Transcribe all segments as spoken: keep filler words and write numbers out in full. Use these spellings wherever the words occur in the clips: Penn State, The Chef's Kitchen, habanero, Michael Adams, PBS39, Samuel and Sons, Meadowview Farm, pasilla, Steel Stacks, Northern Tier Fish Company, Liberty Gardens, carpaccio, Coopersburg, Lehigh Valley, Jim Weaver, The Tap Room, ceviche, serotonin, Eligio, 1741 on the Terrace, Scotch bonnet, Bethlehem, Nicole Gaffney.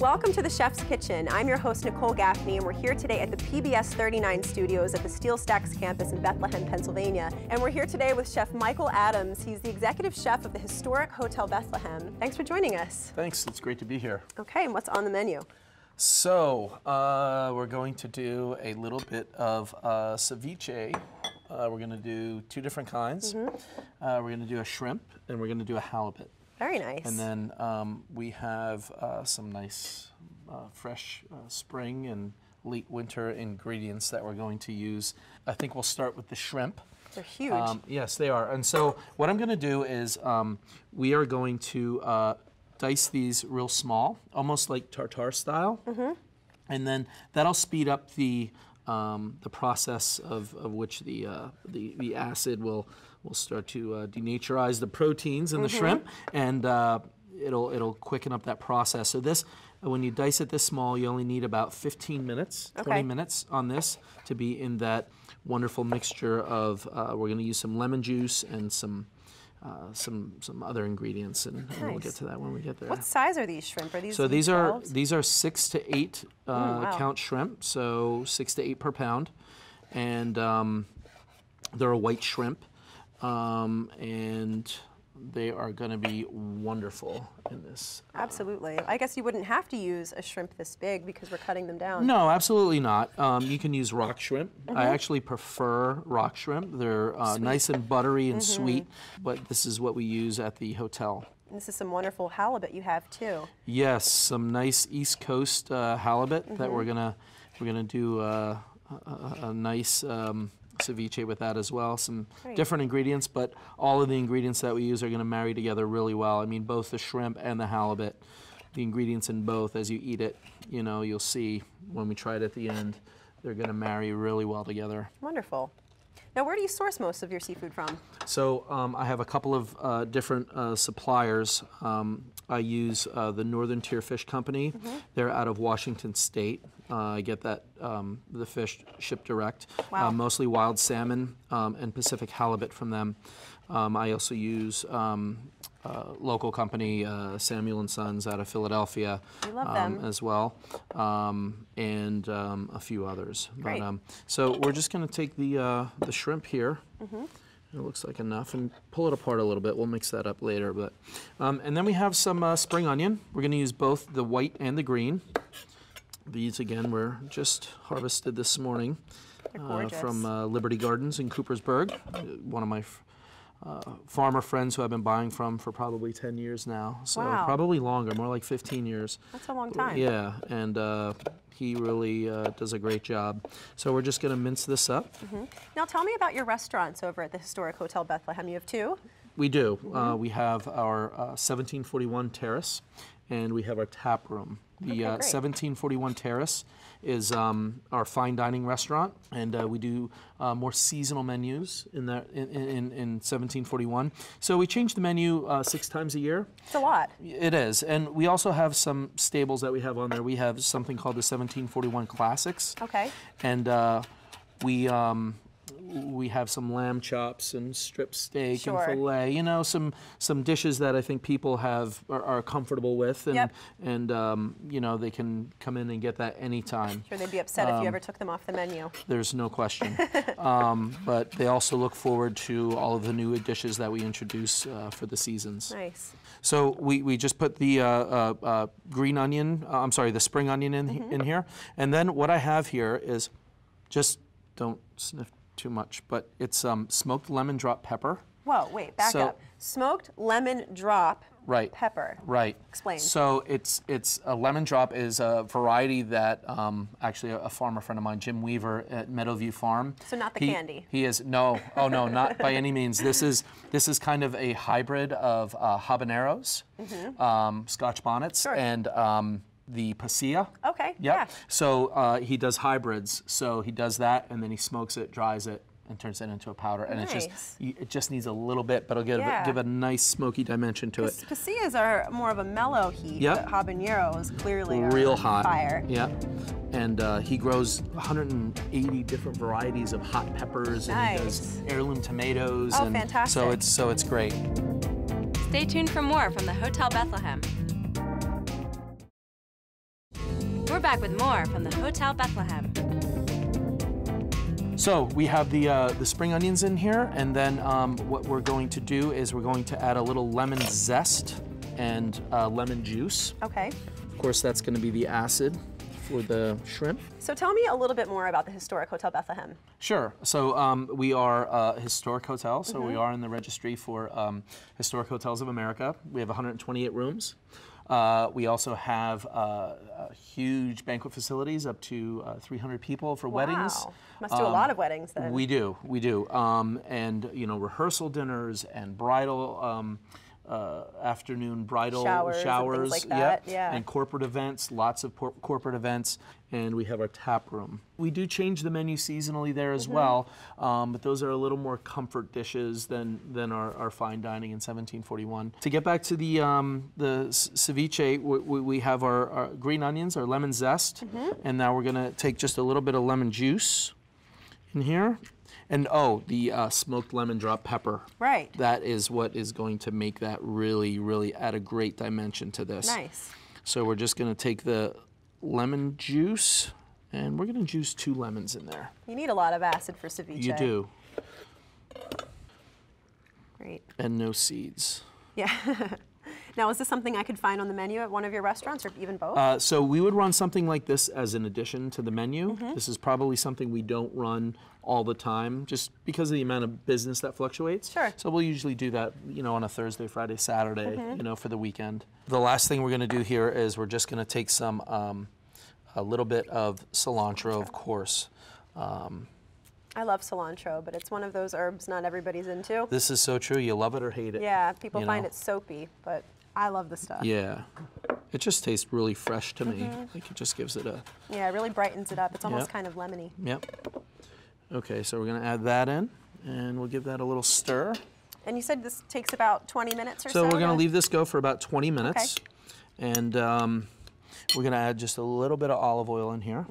Welcome to The Chef's Kitchen. I'm your host, Nicole Gaffney, and we're here today at the P B S thirty-nine studios at the Steel Stacks campus in Bethlehem, Pennsylvania. And we're here today with Chef Michael Adams. He's the executive chef of the historic Hotel Bethlehem. Thanks for joining us. Thanks, it's great to be here. Okay, and what's on the menu? So, uh, we're going to do a little bit of uh, ceviche. Uh, we're gonna do two different kinds. Mm-hmm. uh, we're gonna do a shrimp, and we're gonna do a halibut. Very nice. And then um, we have uh, some nice uh, fresh uh, spring and late winter ingredients that we're going to use. I think we'll start with the shrimp. They're huge. Um, yes, they are. And so what I'm going to do is um, we are going to uh, dice these real small, almost like tartare style. Mm-hmm. And then that'll speed up the um, the process of, of which the, uh, the the acid will. We'll start to uh, denaturize the proteins in mm-hmm. the shrimp, and uh, it'll it'll quicken up that process. So this, when you dice it this small, you only need about fifteen minutes, okay. twenty minutes on this to be in that wonderful mixture of. Uh, we're going to use some lemon juice and some uh, some some other ingredients, and, nice. and we'll get to that when we get there. What size are these shrimp? Are these? So these are these are six to eight uh, mm, wow. count shrimp, so six to eight per pound, and um, they're a white shrimp. Um, and they are going to be wonderful in this. Absolutely. I guess you wouldn't have to use a shrimp this big because we're cutting them down. No, absolutely not. Um, you can use rock shrimp. Mm-hmm. I actually prefer rock shrimp. They're uh, nice and buttery and mm-hmm. sweet, but this is what we use at the hotel. This is some wonderful halibut you have too. Yes, some nice East Coast uh, halibut mm-hmm. that we're gonna we're gonna do uh, a, a nice. Um, ceviche with that as well, some Great. different ingredients, but all of the ingredients that we use are going to marry together really well. I mean, both the shrimp and the halibut, the ingredients in both, as you eat it, you know, you'll see when we try it at the end, they're going to marry really well together. Wonderful. Now, where do you source most of your seafood from? So um, I have a couple of uh, different uh, suppliers. Um, I use uh, the Northern Tier Fish Company. Mm-hmm. They're out of Washington State. Uh, I get that um, the fish shipped direct, wow. uh, mostly wild salmon um, and Pacific halibut from them. Um, I also use um, a local company, uh, Samuel and Sons, out of Philadelphia, we love um, them. as well, um, and um, a few others. Great. But, um, so we're just going to take the uh, the shrimp here. Mm-hmm. It looks like enough, and pull it apart a little bit. We'll mix that up later, but um, and then we have some uh, spring onion. We're going to use both the white and the green. These, again, were just harvested this morning uh, from uh, Liberty Gardens in Coopersburg, one of my f uh, farmer friends who I've been buying from for probably ten years now, so wow. probably longer, more like fifteen years. That's a long time. Yeah, and uh, he really uh, does a great job. So we're just going to mince this up. Mm-hmm. Now tell me about your restaurants over at the historic Hotel Bethlehem. You have two? We do. Mm-hmm. uh, we have our uh, seventeen forty-one Terrace, and we have our Tap Room. The okay, uh, seventeen forty-one Terrace is um, our fine dining restaurant, and uh, we do uh, more seasonal menus in, that, in, in, in seventeen forty-one. So we change the menu uh, six times a year. It's a lot. It is, and we also have some staples that we have on there. We have something called the seventeen forty-one Classics. Okay. And uh, we um, we have some lamb chops and strip steak sure. and filet. You know, some some dishes that I think people have are, are comfortable with, and yep. and um, you know, they can come in and get that anytime. Sure, they'd be upset um, if you ever took them off the menu. There's no question. um, but they also look forward to all of the new dishes that we introduce uh, for the seasons. Nice. So we we just put the uh, uh, uh, green onion. Uh, I'm sorry, the spring onion in mm-hmm. in here, and then what I have here is just don't sniff too much, but it's um, smoked lemon drop pepper. Whoa, wait, back so, up. Smoked lemon drop right, pepper. Right. Explain. So it's it's a lemon drop is a variety that um, actually a, a farmer friend of mine, Jim Weaver at Meadowview Farm. So not the he, candy. He is no, oh no, not by any means. This is this is kind of a hybrid of uh, habaneros, mm-hmm. um, Scotch bonnets, sure. and. Um, the pasilla. Okay, yep. yeah. So uh, he does hybrids. So he does that, and then he smokes it, dries it, and turns it into a powder. And nice. It's just, it just needs a little bit, but it'll give, yeah. a, give a nice smoky dimension to it. Pasillas are more of a mellow heat, yep. but habaneros clearly real are hot. Fire. Yeah. And uh, he grows one hundred eighty different varieties of hot peppers, nice. and he does heirloom tomatoes. Oh, and fantastic. So it's, so it's great. Stay tuned for more from the Hotel Bethlehem. We're back with more from the Hotel Bethlehem. So we have the, uh, the spring onions in here, and then um, what we're going to do is we're going to add a little lemon zest and uh, lemon juice. Okay. Of course, that's gonna be the acid for the shrimp. So tell me a little bit more about the historic Hotel Bethlehem. Sure, so um, we are a historic hotel, so mm-hmm. we are in the registry for um, Historic Hotels of America. We have one hundred twenty-eight rooms. Uh, we also have uh, uh, huge banquet facilities, up to uh, three hundred people for wow. weddings. Must do um, a lot of weddings then. We do, we do. Um, and, you know, rehearsal dinners and bridal, um, uh, afternoon bridal showers, showers and, like yep. yeah. and corporate events, lots of corporate events. And we have our tap room. We do change the menu seasonally there as mm-hmm. well, um, but those are a little more comfort dishes than than our, our fine dining in seventeen forty-one. To get back to the um, the ceviche, we, we have our, our green onions, our lemon zest, mm-hmm. and now we're gonna take just a little bit of lemon juice in here, and oh, the uh, smoked lemon drop pepper. Right. That is what is going to make that really, really add a great dimension to this. Nice. So we're just gonna take the lemon juice, and we're gonna juice two lemons in there. You need a lot of acid for ceviche. You do. Great. And no seeds. Yeah. Now, is this something I could find on the menu at one of your restaurants, or even both? Uh, so we would run something like this as an addition to the menu. Mm-hmm. This is probably something we don't run all the time, just because of the amount of business that fluctuates. Sure. So we'll usually do that, you know, on a Thursday, Friday, Saturday, mm-hmm. you know, for the weekend. The last thing we're gonna do here is we're just gonna take some, um, a little bit of cilantro, cilantro. of course. Um, I love cilantro, but it's one of those herbs not everybody's into. This is so true. You love it or hate it. Yeah, people find know? it soapy, but I love the stuff. Yeah. It just tastes really fresh to mm-hmm. me. Like, it just gives it a... Yeah, it really brightens it up. It's almost yep. kind of lemony. Yep. Okay, so we're gonna add that in, and we'll give that a little stir. And you said this takes about twenty minutes or so? So we're gonna leave this go for about twenty minutes. Okay. And um, we're gonna add just a little bit of olive oil in here.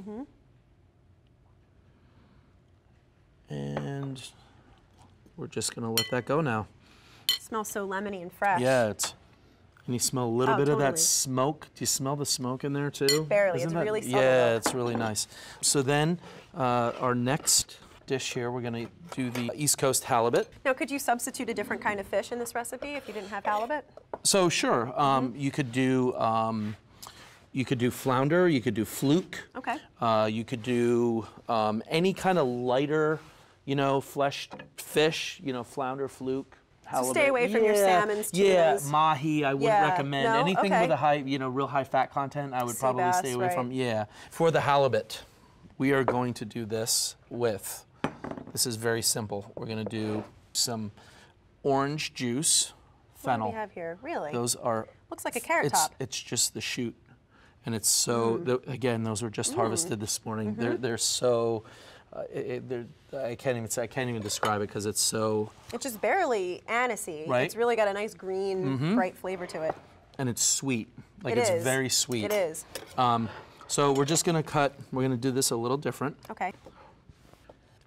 Mm-hmm. And we're just gonna let that go now. It smells so lemony and fresh. Yeah, it's, and you smell a little oh, bit totally. of that smoke. Do you smell the smoke in there too? Barely, Isn't it's that, really subtle. Yeah, it's really nice. So then uh, our next dish here, we're gonna do the East Coast halibut. Now, could you substitute a different kind of fish in this recipe if you didn't have halibut? So sure, um, mm-hmm. you could do, um, you could do flounder, you could do fluke. Okay. Uh, you could do um, any kind of lighter, you know, fleshed fish, you know, flounder, fluke, halibut. So stay away from yeah. your salmons, tunas. Yeah, mahi, I wouldn't yeah. recommend. No? Anything okay. with a high, you know, real high fat content, I would sea probably bass, stay away right. from. Yeah. For the halibut, we are going to do this with, this is very simple. We're gonna do some orange juice, fennel. What do we have here? Really? Those are. Looks like a carrot it's, top. It's just the shoot. And it's so, mm. the, again, those were just mm. harvested this morning. Mm-hmm. They're, they're so, uh, it, they're, I can't even say, I can't even describe it because it's so. It's just barely anisey. Right? It's really got a nice green, mm-hmm. bright flavor to it. And it's sweet. Like it it's is. very sweet. It is. Um, so we're just gonna cut, we're gonna do this a little different. Okay.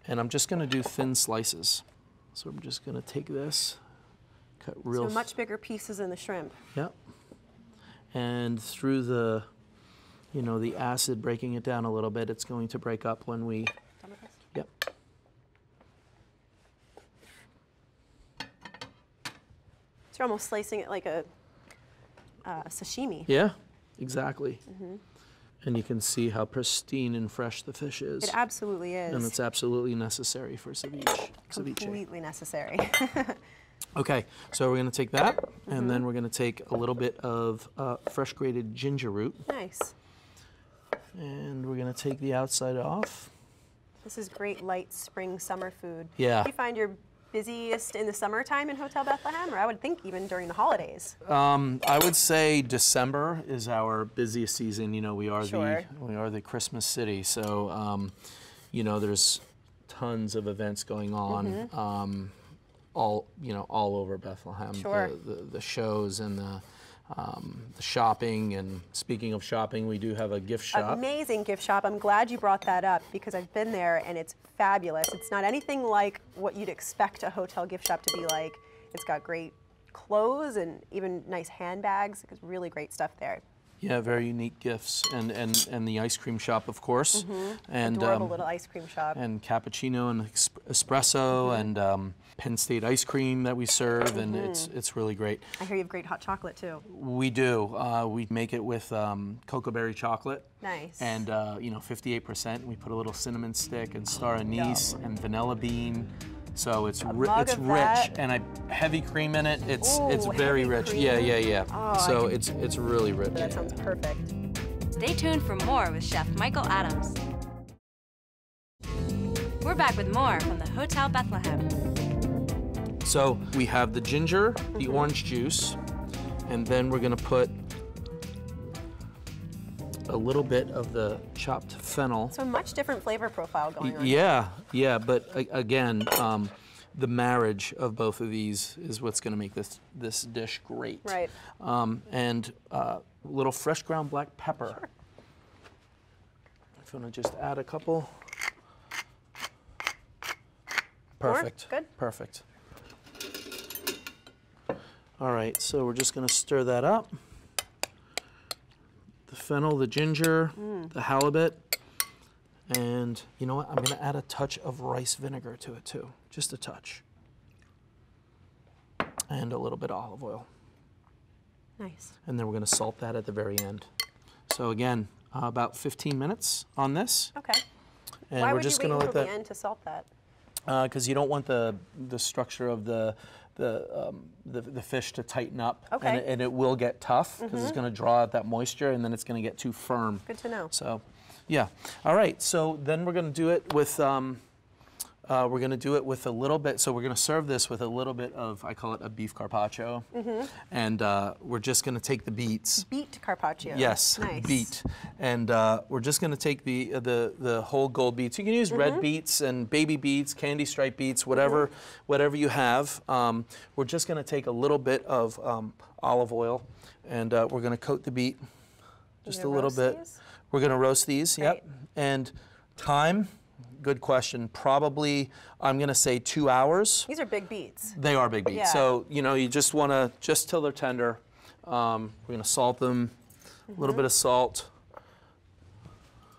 And I'm just gonna do thin slices. So I'm just gonna take this, cut real. So much bigger pieces in the shrimp. Yep. And through the, you know, the acid breaking it down a little bit, it's going to break up when we, yep. So you're almost slicing it like a uh, sashimi. Yeah, exactly. Mm-hmm. And you can see how pristine and fresh the fish is. It absolutely is. And it's absolutely necessary for ceviche. Completely ceviche. necessary. Okay, so we're gonna take that, mm-hmm. and then we're gonna take a little bit of uh, fresh grated ginger root. Nice. And we're gonna take the outside off. This is great light spring summer food. Yeah. Do you find you're busiest in the summertime in Hotel Bethlehem, or I would think even during the holidays? Um, I would say December is our busiest season. You know, we are sure. the we are the Christmas city, so um, you know, there's tons of events going on. Mm-hmm. um, all, you know, all over Bethlehem, sure. the, the, the shows and the, um, the shopping. And speaking of shopping, we do have a gift shop. Amazing gift shop. I'm glad you brought that up because I've been there and it's fabulous. It's not anything like what you'd expect a hotel gift shop to be like. It's got great clothes and even nice handbags. It's really great stuff there. Yeah, very unique gifts, and and and the ice cream shop, of course, mm-hmm. and adorable um, little ice cream shop, and cappuccino and espresso, mm-hmm. and um, Penn State ice cream that we serve, mm-hmm. and it's it's really great. I hear you have great hot chocolate too. We do. Uh, we make it with um, cocoa berry chocolate. Nice. And uh, you know, fifty-eight percent. We put a little cinnamon stick and star anise Yum. and vanilla bean. So it's ri it's rich that. and I heavy cream in it. It's Ooh, it's very rich. Cream. Yeah, yeah, yeah. Oh, so it's it's really rich. That sounds perfect. Stay tuned for more with Chef Michael Adams. We're back with more from the Hotel Bethlehem. So we have the ginger, mm-hmm. the orange juice, and then we're gonna put a little bit of the chopped fennel. So much different flavor profile going on. Yeah, yeah, but again, um, the marriage of both of these is what's going to make this this dish great. Right. Um, and a uh, little fresh ground black pepper. Sure. If you want to just add a couple. Perfect. More? Good. Perfect. All right, so we're just going to stir that up. The fennel, the ginger, mm. the halibut, and you know what? I'm gonna add a touch of rice vinegar to it too, just a touch. And a little bit of olive oil. Nice. And then we're gonna salt that at the very end. So again, uh, about fifteen minutes on this. Okay. And Why we're would just you gonna wait let that, the end to salt that? Because uh, you don't want the the structure of the the, um, the, the fish to tighten up, okay. and, it, and it will get tough because mm-hmm. it's going to draw out that moisture, and then it's going to get too firm. Good to know. So, yeah. All right. So then we're going to do it with um, uh, we're going to do it with a little bit. So we're going to serve this with a little bit of, I call it a beef carpaccio, mm-hmm. and uh, we're just going to take the beets. Beet carpaccio. Yes. Nice. Beet, and uh, we're just going to take the the the whole gold beets. You can use mm-hmm. red beets and baby beets, candy stripe beets, whatever mm-hmm. whatever you have. Um, we're just going to take a little bit of um, olive oil, and uh, we're going to coat the beet just a little bit. These? We're going to roast these. Great. Yep. And time. Good question. Probably, I'm going to say two hours. These are big beets. They are big beets. Yeah. So, you know, you just want to, just till they're tender, um, we're going to salt them, mm-hmm. a little bit of salt.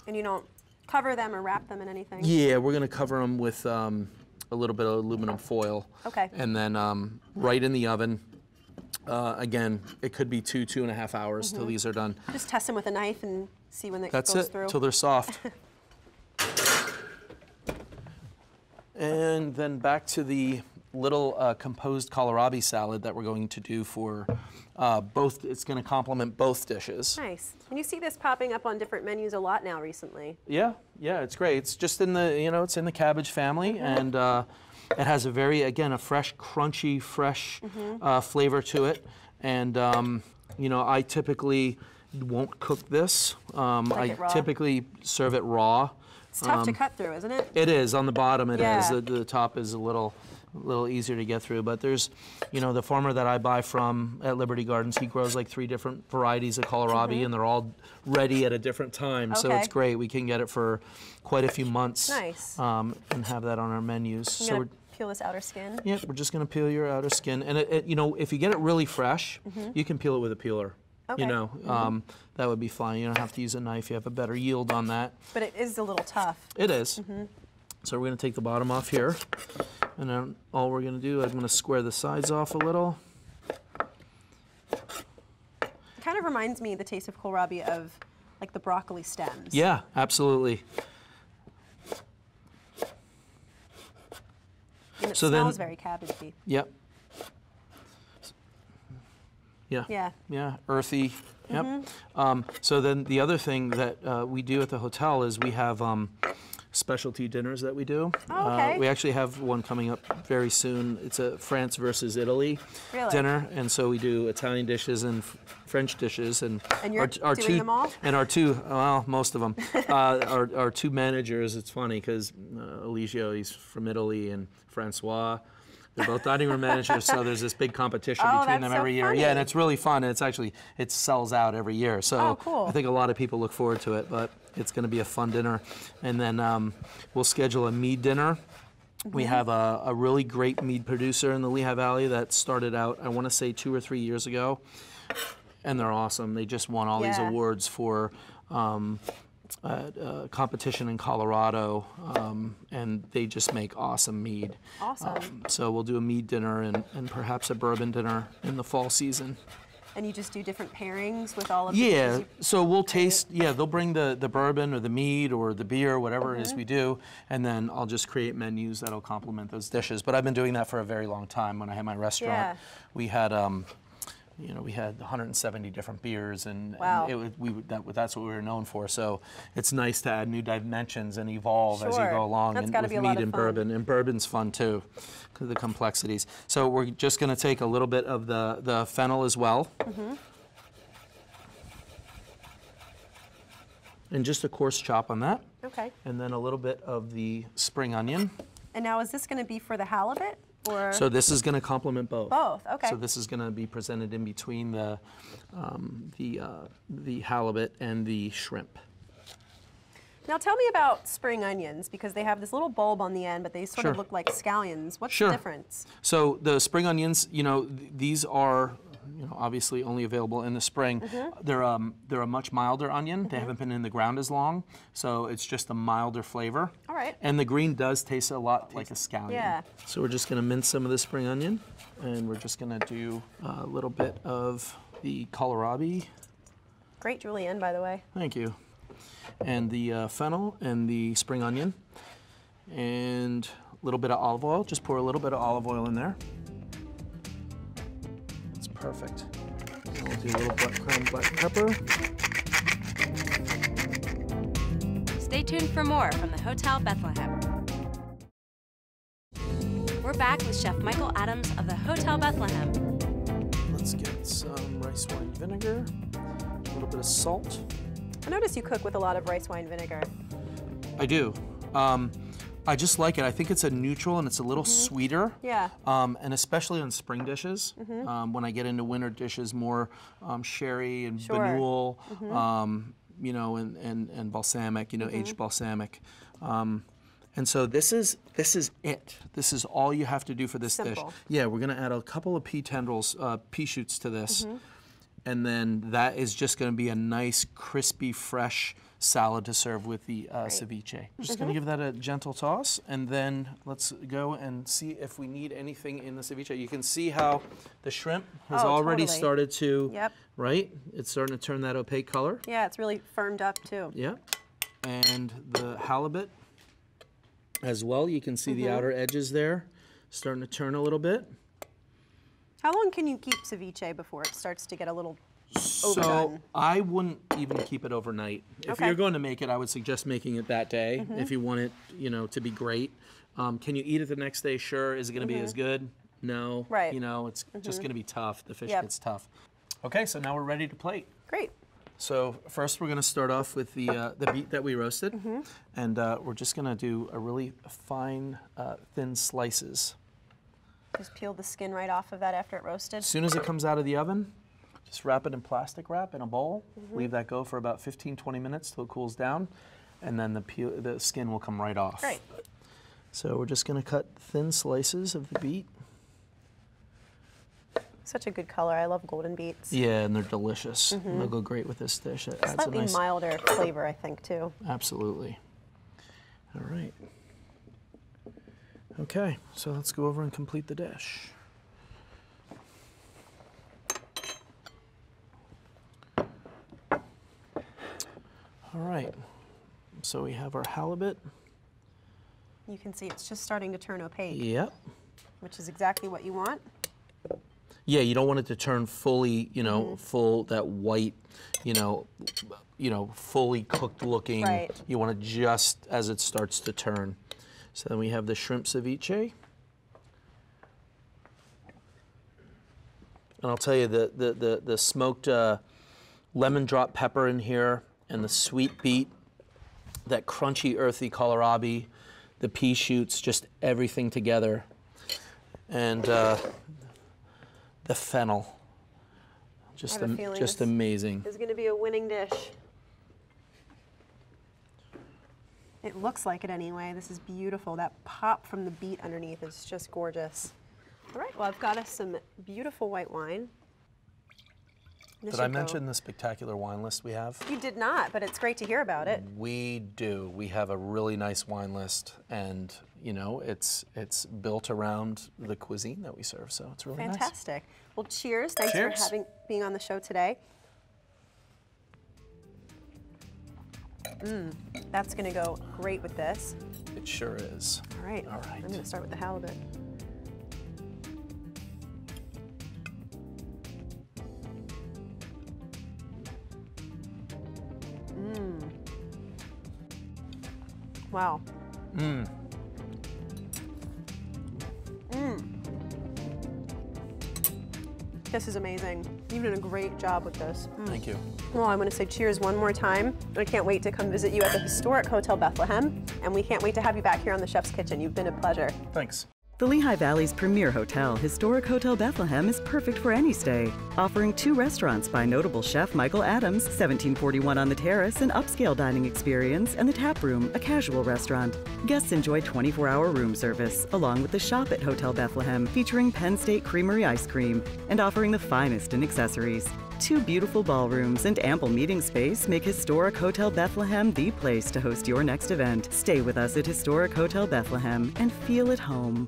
And you don't cover them or wrap them in anything? Yeah, we're going to cover them with um, a little bit of aluminum foil. Okay. And then um, right in the oven. Uh, again, it could be two, two and a half hours mm-hmm. till these are done. Just test them with a knife and see when they goes through. That's it, till they're soft. And then back to the little uh, composed kohlrabi salad that we're going to do for uh, both. It's going to complement both dishes. Nice. And you see this popping up on different menus a lot now recently. Yeah, yeah, it's great. It's just in the, you know, it's in the cabbage family, and uh, it has a very, again, a fresh, crunchy, fresh mm-hmm. uh, flavor to it. And um, you know, I typically won't cook this. Um, like I it raw. typically serve it raw. It's tough um, to cut through, isn't it? It is. On the bottom it yeah. is. The, the top is a little little easier to get through. But there's, you know, the farmer that I buy from at Liberty Gardens, he grows like three different varieties of kohlrabi, mm-hmm. and they're all ready at a different time. Okay. So it's great. We can get it for quite a few months. Nice. Um, and have that on our menus. I'm so we're, peel this outer skin? Yeah, we're just going to peel your outer skin. And, it, it, you know, if you get it really fresh, mm-hmm. you can peel it with a peeler. Okay. You know, mm-hmm. um, that would be fine. You don't have to use a knife. You have a better yield on that. But it is a little tough. It is. Mm-hmm. So we're going to take the bottom off here. And then all we're going to do, I'm going to square the sides off a little. It kind of reminds me, the taste of kohlrabi, of like the broccoli stems. Yeah, absolutely. And it so smells then, very cabbagey. Yep. Yeah. yeah, yeah, earthy, yep. Mm-hmm. um, so then the other thing that uh, we do at the hotel is we have um, specialty dinners that we do. Oh, okay. Uh, we actually have one coming up very soon. It's a France versus Italy really? dinner, and so we do Italian dishes and f French dishes. And, and you're our, our doing two, them all? And our two, well, most of them, uh, our, our two managers, it's funny because uh, Eligio, he's from Italy, and Francois. They're both dining room managers, so there's this big competition oh, between them so every year. Funny. Yeah, and it's really fun, and it's actually, it sells out every year. So oh, cool. I think a lot of people look forward to it, but it's going to be a fun dinner. And then um, we'll schedule a mead dinner. Mm-hmm. We have a, a really great mead producer in the Lehigh Valley that started out, I want to say, two or three years ago. and they're awesome. They just won all yeah. these awards for um, uh, uh, competition in Colorado, um, and they just make awesome mead. Awesome. Um, so we'll do a mead dinner and, and perhaps a bourbon dinner in the fall season. And you just do different pairings with all of these? Yeah, so we'll taste, yeah, they'll bring the, the bourbon or the mead or the beer, whatever mm-hmm. it is we do, and then I'll just create menus that'll complement those dishes. But I've been doing that for a very long time. When I had my restaurant, yeah. we had, um, you know, we had one hundred seventy different beers, and, wow. and it was, we, that, that's what we were known for. So it's nice to add new dimensions and evolve sure. as you go along that's and, gotta with be a mead lot of and fun. Bourbon. And bourbon's fun too, because of the complexities. So we're just going to take a little bit of the, the fennel as well. Mm-hmm. And just a coarse chop on that. Okay. And then a little bit of the spring onion. And now is this going to be for the halibut? Or so this is going to complement both. Both, okay. So this is going to be presented in between the um, the uh, the halibut and the shrimp. Now tell me about spring onions, because they have this little bulb on the end, but they sort sure. of look like scallions. What's sure. the difference? So the spring onions, you know, th these are. You know, obviously only available in the spring. Mm-hmm. They're um, they're a much milder onion. Mm-hmm. They haven't been in the ground as long, so it's just a milder flavor. All right. And the green does taste a lot like a scallion. Yeah. So we're just going to mince some of the spring onion, and we're just going to do a little bit of the kohlrabi. Great julienne, by the way. Thank you. And the uh, fennel and the spring onion, and a little bit of olive oil. Just pour a little bit of olive oil in there. Perfect. And we'll do a little black crumb black pepper. Stay tuned for more from the Hotel Bethlehem. We're back with Chef Michael Adams of the Hotel Bethlehem. Let's get some rice wine vinegar, a little bit of salt. I notice you cook with a lot of rice wine vinegar. I do. Um, I just like it. I think it's a neutral and it's a little mm-hmm. sweeter. Yeah. Um, and especially on spring dishes. Mm-hmm. um, when I get into winter dishes, more um, sherry and sure. Bannoul, mm-hmm. um, you know, and, and, and balsamic, you know, mm-hmm. aged balsamic. Um, and so this is this is it. This is all you have to do for this Simple. dish. Yeah, we're gonna add a couple of pea tendrils, uh, pea shoots to this, mm-hmm. and then that is just gonna be a nice, crispy, fresh salad to serve with the uh, right. ceviche. I'm just mm-hmm. going to give that a gentle toss, and then let's go and see if we need anything in the ceviche. You can see how the shrimp has oh, already totally. started to, yep. right? It's starting to turn that opaque color. Yeah, it's really firmed up too. Yeah, and the halibut as well. You can see mm-hmm. the outer edges there starting to turn a little bit. How long can you keep ceviche before it starts to get a little overdone? So I wouldn't even keep it overnight. If okay. you're going to make it, I would suggest making it that day mm-hmm. if you want it, you know, to be great. Um, can you eat it the next day? Sure. Is it going to mm-hmm. be as good? No. Right. You know, it's mm-hmm. just going to be tough. The fish yep. gets tough. Okay, so now we're ready to plate. Great. So first we're going to start off with the uh, the beet that we roasted, mm-hmm. and uh, we're just going to do a really fine, uh, thin slices. Just peel the skin right off of that after it roasted? As soon as it comes out of the oven, just wrap it in plastic wrap in a bowl, mm-hmm. leave that go for about fifteen, twenty minutes till it cools down, and then the, peel, the skin will come right off. Right. So we're just gonna cut thin slices of the beet. Such a good color, I love golden beets. Yeah, and they're delicious. Mm-hmm. And they'll go great with this dish. It adds a nice milder flavor, I think, too. Absolutely. All right. Okay, so let's go over and complete the dish. All right, so we have our halibut. You can see it's just starting to turn opaque. Yep. Which is exactly what you want. Yeah, you don't want it to turn fully, you know, mm-hmm. full, that white, you know, you know, fully cooked looking. Right. You want it just as it starts to turn. So then we have the shrimp ceviche. And I'll tell you, the, the, the, the smoked uh, lemon drop pepper in here, and the sweet beet, that crunchy, earthy kohlrabi, the pea shoots, just everything together. And uh, the fennel, just, am just amazing. It's gonna be a winning dish. It looks like it anyway. This is beautiful. That pop from the beet underneath is just gorgeous. All right, well, I've got us some beautiful white wine. This did I mention go. the spectacular wine list we have? You did not, but it's great to hear about it. We do. We have a really nice wine list, and you know, it's it's built around the cuisine that we serve, so it's really fantastic. nice. Fantastic. Well, cheers. Thanks cheers. for having being on the show today. Mmm, that's gonna go great with this. It sure is. All right. All right. I'm gonna start with the halibut. Mmm. Wow. Mmm. Mmm. This is amazing. You've done a great job with this. Mm. Thank you. Well, I want to say cheers one more time. I can't wait to come visit you at the historic Hotel Bethlehem, and we can't wait to have you back here on The Chef's Kitchen. You've been a pleasure. Thanks. The Lehigh Valley's premier hotel, Historic Hotel Bethlehem, is perfect for any stay. Offering two restaurants by notable chef Michael Adams, seventeen forty-one on the Terrace, an upscale dining experience, and The Tap Room, a casual restaurant. Guests enjoy twenty-four hour room service, along with the shop at Hotel Bethlehem, featuring Penn State Creamery ice cream and offering the finest in accessories. Two beautiful ballrooms and ample meeting space make Historic Hotel Bethlehem the place to host your next event. Stay with us at Historic Hotel Bethlehem and feel at home.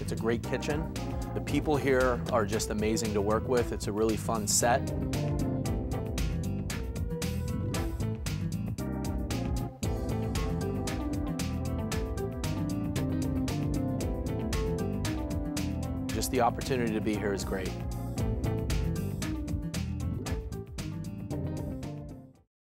It's a great kitchen. The people here are just amazing to work with. It's a really fun set. Just the opportunity to be here is great.